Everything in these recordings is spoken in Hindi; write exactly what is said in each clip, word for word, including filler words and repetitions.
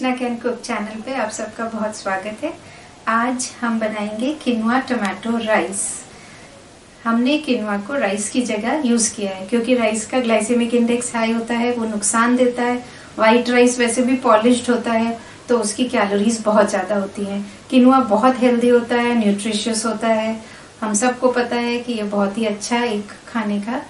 अर्चना कैन कुक चैनल पे आप सबका बहुत स्वागत है। आज हम बनाएंगे किनवा टमाटो राइस। हमने किनवा को राइस की जगह यूज किया है क्योंकि राइस का ग्लाइसेमिक इंडेक्स हाई होता है, वो नुकसान देता है। वाइट राइस वैसे भी पॉलिश्ड होता है तो उसकी कैलोरीज बहुत ज्यादा होती हैं। किनवा बहुत हेल्दी होता है, न्यूट्रिशियस होता है। हम सबको पता है कि ये बहुत ही अच्छा एक खाने का।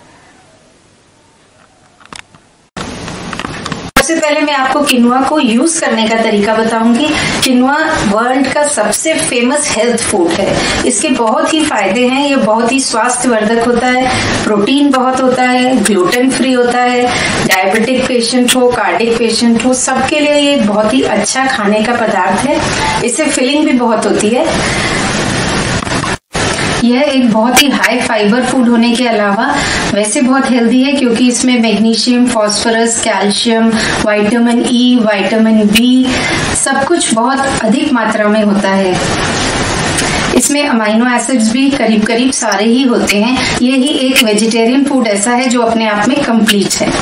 सबसे पहले मैं आपको किनवा को यूज करने का तरीका बताऊंगी। किनवा वर्ल्ड का सबसे फेमस हेल्थ फूड है। इसके बहुत ही फायदे हैं। ये बहुत ही स्वास्थ्यवर्धक होता है, प्रोटीन बहुत होता है, ग्लूटेन फ्री होता है। डायबिटिक पेशेंट हो, कार्डिक पेशेंट हो, सबके लिए ये बहुत ही अच्छा खाने का पदार्थ है। इससे फिलिंग भी बहुत होती है। यह एक बहुत ही हाई फाइबर फूड होने के अलावा वैसे बहुत हेल्दी है क्योंकि इसमें magnesium, phosphorus, calcium, vitamin E, vitamin B सब कुछ बहुत अधिक मात्रा में होता है। इसमें अमाइनो एसिड्स भी करीब करीब सारे ही होते हैं। यही एक वेजिटेरियन फूड ऐसा है जो अपने आप में कंप्लीट है।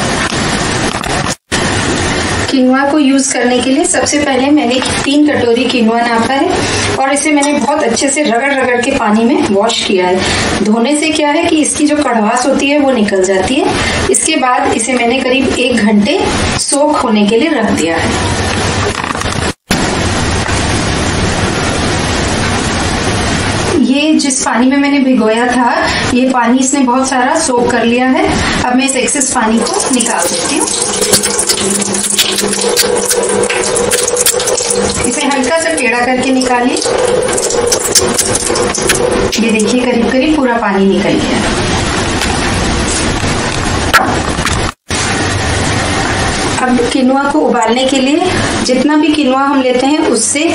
किनवा को यूज करने के लिए सबसे पहले मैंने तीन कटोरी किनवा नापा है और इसे मैंने बहुत अच्छे से रगड़ रगड़ के पानी में वॉश किया है। धोने से क्या है कि इसकी जो कड़वास होती है वो निकल जाती है। इसके बाद इसे मैंने करीब एक घंटे सोक होने के लिए रख दिया है। ये जिस पानी में मैंने भिगोया था ये पानी इसने बहुत सारा सोख कर लिया है। अब मैं इस एक्सेस पानी को निकाल देती हूँ। इसे हल्का सा टेढ़ा करके निकालिए। ये देखिए करीब करीब पूरा पानी निकल गया। अब किनवा को उबालने के लिए जितना भी किनवा हम लेते हैं उससे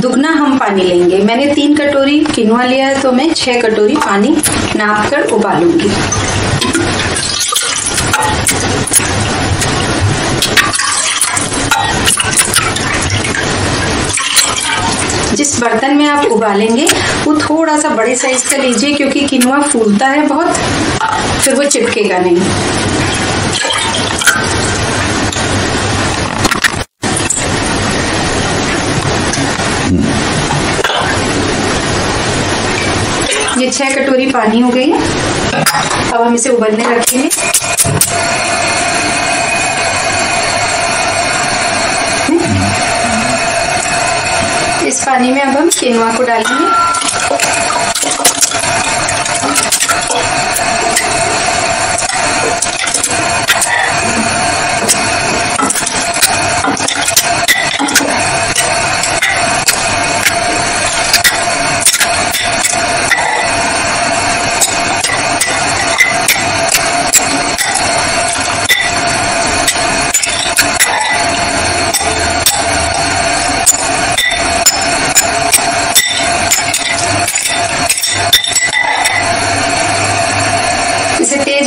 दुगना हम पानी लेंगे। मैंने तीन कटोरी किनवा लिया है तो मैं छह कटोरी पानी नाप कर उबालूंगी। जिस बर्तन में आप उबालेंगे वो थोड़ा सा बड़े साइज का लीजिए क्योंकि किनवा फूलता है बहुत, फिर वो चिपकेगा नहीं। ये छह कटोरी पानी हो गई है। अब हम इसे उबलने रखेंगे। इस पानी में अब हम किनवा को डालेंगे।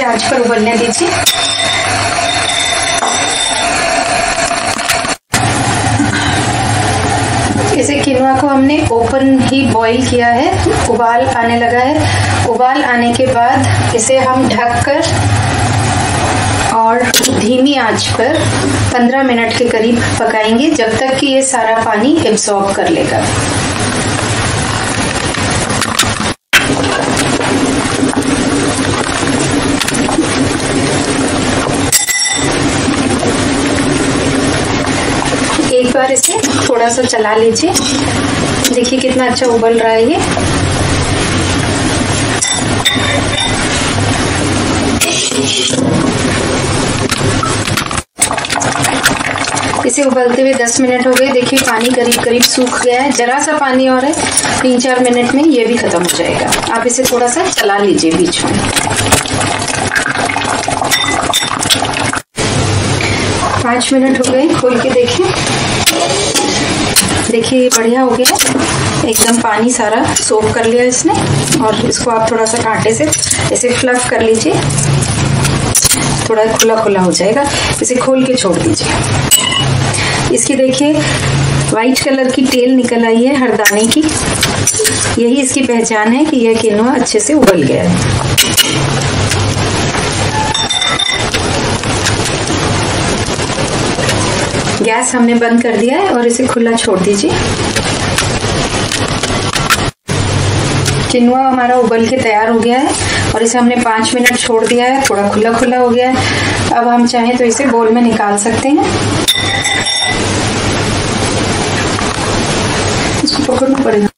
आंच पर उबलने दीजिए। इसे किनवा को हमने ओपन ही बॉईल किया है। उबाल आने लगा है। उबाल आने के बाद इसे हम ढककर और धीमी आंच पर पंद्रह मिनट के करीब पकाएंगे जब तक कि ये सारा पानी एब्सॉर्ब कर लेगा। इसे थोड़ा सा चला लीजिए। देखिए कितना अच्छा उबल रहा है ये। इसे उबलते हुए दस मिनट हो गए। देखिए पानी करीब करीब सूख गया है। जरा सा पानी और है। तीन चार मिनट में ये भी खत्म हो जाएगा। आप इसे थोड़ा सा चला लीजिए बीच में। पाँच मिनट हो गए। खोल के देखें। देखिए ये बढ़िया हो गया। एकदम पानी सारा सोख कर लिया इसने और इसको आप थोड़ा सा कांटे से इसे फ्लफ कर लीजिए। थोड़ा खुला खुला हो जाएगा। इसे खोल के छोड़ दीजिए। इसकी देखिए वाइट कलर की टेल निकल आई है हरदाने की। यही इसकी पहचान है कि यह किनवा अच्छे से उबल गया है। गैस हमने बंद कर दिया है और इसे खुला छोड़ दीजिए। किनोआ हमारा उबल के तैयार हो गया है और इसे हमने पाँच मिनट छोड़ दिया है, थोड़ा खुला खुला हो गया है। अब हम चाहें तो इसे बोल में निकाल सकते हैं। इसको पकड़ना पड़ेगा।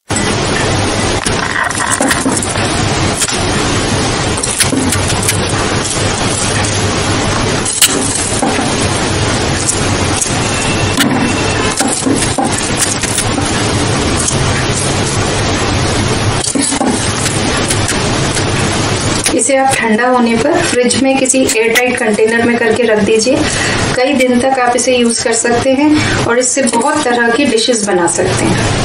इसे आप ठंडा होने पर फ्रिज में किसी एयरटाइट कंटेनर में करके रख दीजिए। कई दिन तक आप इसे यूज कर सकते हैं और इससे बहुत तरह की डिशेस बना सकते हैं।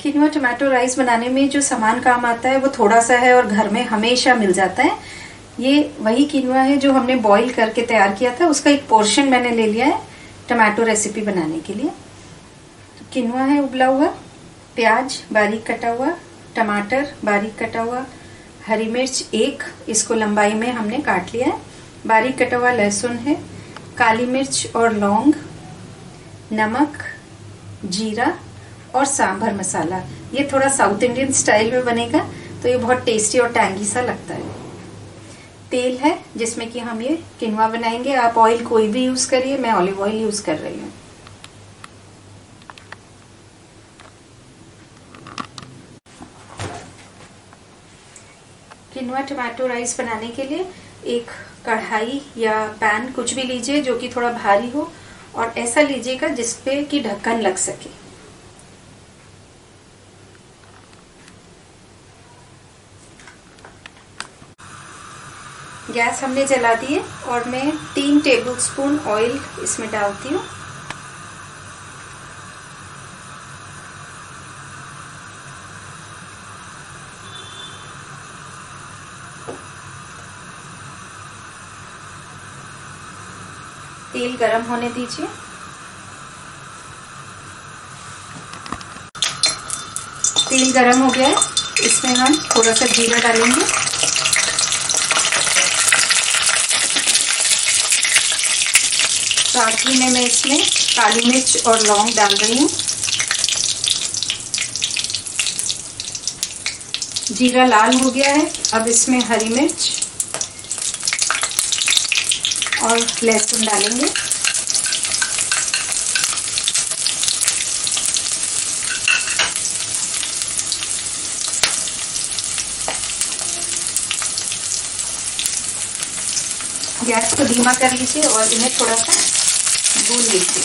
किनोआ टमाटो राइस बनाने में जो सामान काम आता है वो थोड़ा सा है और घर में हमेशा मिल जाता है। ये वही किनोआ है जो हमने बॉईल करके तैयार किया था, उसका एक पोर्शन मैंने ले लिया है टमाटो रेसिपी बनाने के लिए। तो किनोआ है उबला हुआ, प्याज बारीक कटा हुआ, टमाटर बारीक कटा हुआ, हरी मिर्च एक इसको लंबाई में हमने काट लिया है, बारीक कटा हुआ लहसुन है, काली मिर्च और लौंग, नमक, जीरा और सांभर मसाला। ये थोड़ा साउथ इंडियन स्टाइल में बनेगा तो ये बहुत टेस्टी और टैंगी सा लगता है। तेल है जिसमें कि हम ये किनोआ बनाएंगे। आप ऑयल कोई भी यूज करिए, मैं ऑलिव ऑयल यूज कर रही हूँ। किनोआ टमाटो राइस बनाने के लिए एक कढ़ाई या पैन कुछ भी लीजिए जो कि थोड़ा भारी हो और ऐसा लीजिएगा जिसपे कि ढक्कन लग सके। गैस हमने जला दी है और मैं तीन टेबलस्पून ऑयल इसमें डालती हूँ। तेल गरम होने दीजिए। तेल गरम हो गया है, इसमें हम थोड़ा सा जीरा डालेंगे। साथ ही में मैं इसमें काली मिर्च और लौंग डाल रही हूँ। जीरा लाल हो गया है, अब इसमें हरी मिर्च और लहसुन डालेंगे। गैस को धीमा कर लीजिए और इन्हें थोड़ा सा भून लीजिए।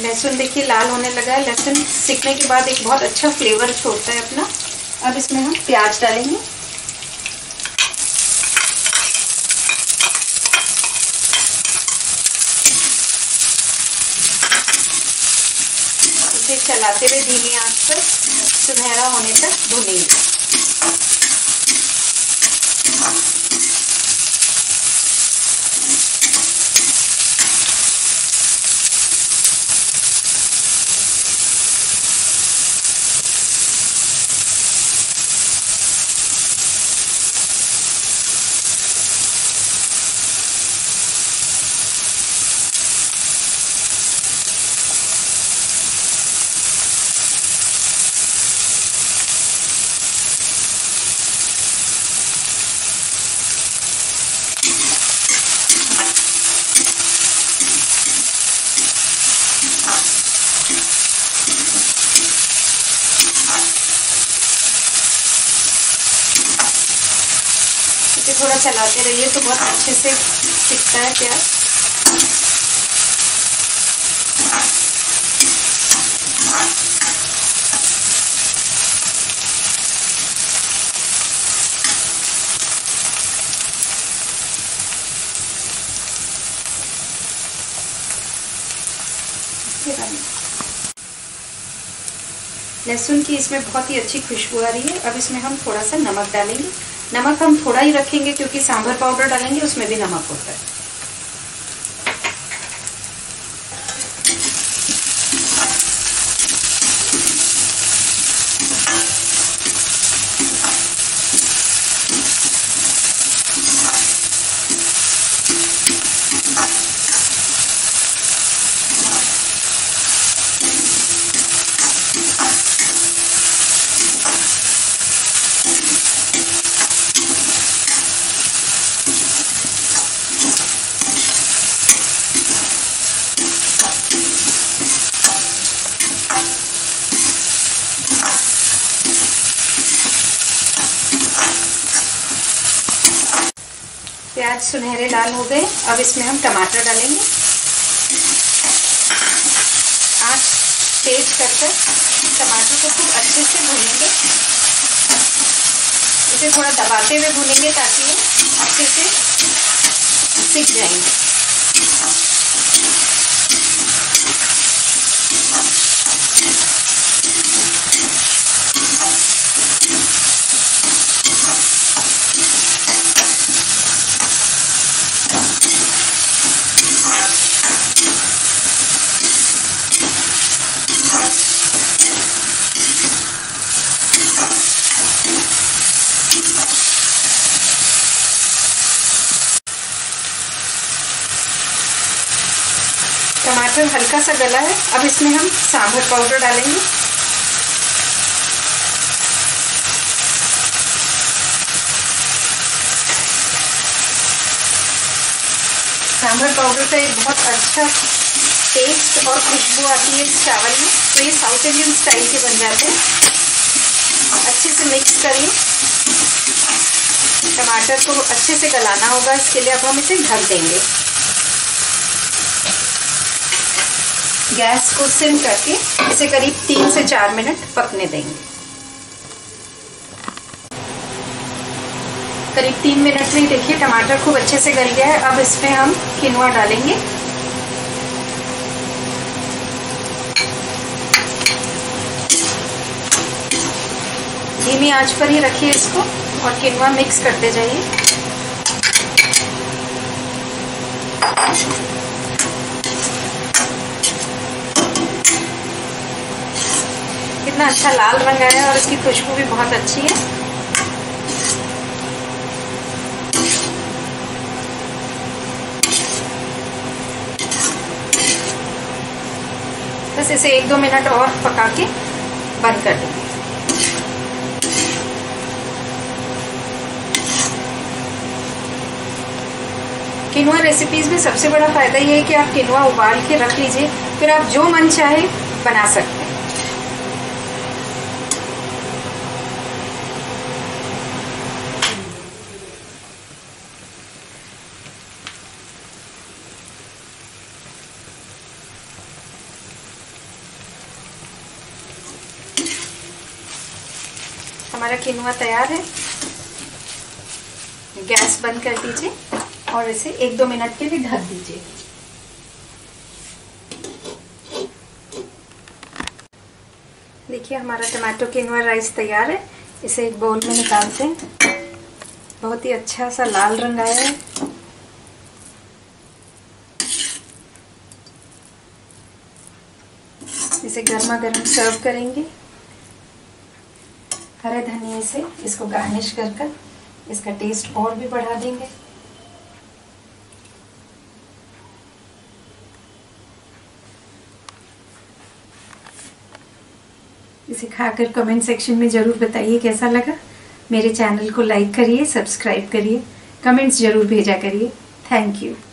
लहसुन देखिए लाल होने लगा है। लहसुन सिकने के बाद एक बहुत अच्छा फ्लेवर छोड़ता है अपना। अब इसमें हम प्याज डालेंगे। चलाते हुए धीमी आंच पर सुनहरा होने तक भूनेंगे। थोड़ा चलाते रहिए तो बहुत अच्छे से सिकता है प्याज। लहसुन की इसमें बहुत ही अच्छी खुशबू आ रही है। अब इसमें हम थोड़ा सा नमक डालेंगे। नमक हम थोड़ा ही रखेंगे क्योंकि सांभर पाउडर डालेंगे उसमें भी नमक होता है। प्याज सुनहरे लाल हो गए। अब इसमें हम टमाटर डालेंगे। आंच तेज करके टमाटर को खूब अच्छे से भूनेंगे। इसे थोड़ा दबाते हुए भूनेंगे ताकि ये अच्छे से सिक जाएंगे। टमाटर हल्का सा गला है। अब इसमें हम सांभर पाउडर डालेंगे। सांभर पाउडर का एक बहुत अच्छा टेस्ट और खुशबू आती है इस चावल में, तो ये साउथ इंडियन स्टाइल के बन जाते हैं। अच्छे से मिक्स करिए। टमाटर को अच्छे से गलाना होगा, इसके लिए अब हम इसे ढक देंगे। गैस को सिम करके इसे करीब तीन से चार मिनट पकने देंगे। करीब तीन मिनट में देखिए टमाटर खूब अच्छे से गल गया है। अब इसमें हम किनोआ डालेंगे। धीमी आंच पर ही रखिए इसको और किनोआ मिक्स करते जाइए। कितना अच्छा लाल रंग आया और इसकी खुशबू भी बहुत अच्छी है। बस इसे एक दो मिनट और पका के बंद कर देंगे। किनोआ रेसिपीज में सबसे बड़ा फायदा यह है कि आप किनोआ उबाल के रख लीजिए, फिर आप जो मन चाहे बना सकते हैं। हमारा किनोआ तैयार है। गैस बंद कर दीजिए और इसे एक दो मिनट के लिए ढक दीजिए। देखिए हमारा टमाटो किनोआ राइस तैयार है। इसे एक बाउल में निकालते हैं। बहुत ही अच्छा सा लाल रंग आया है। इसे गर्मा गर्म सर्व करेंगे। हरे धनिये से इसको गार्निश कर कर इसका टेस्ट और भी बढ़ा देंगे। इसे खाकर कमेंट सेक्शन में ज़रूर बताइए कैसा लगा। मेरे चैनल को लाइक करिए, सब्सक्राइब करिए, कमेंट्स ज़रूर भेजा करिए। Thank you.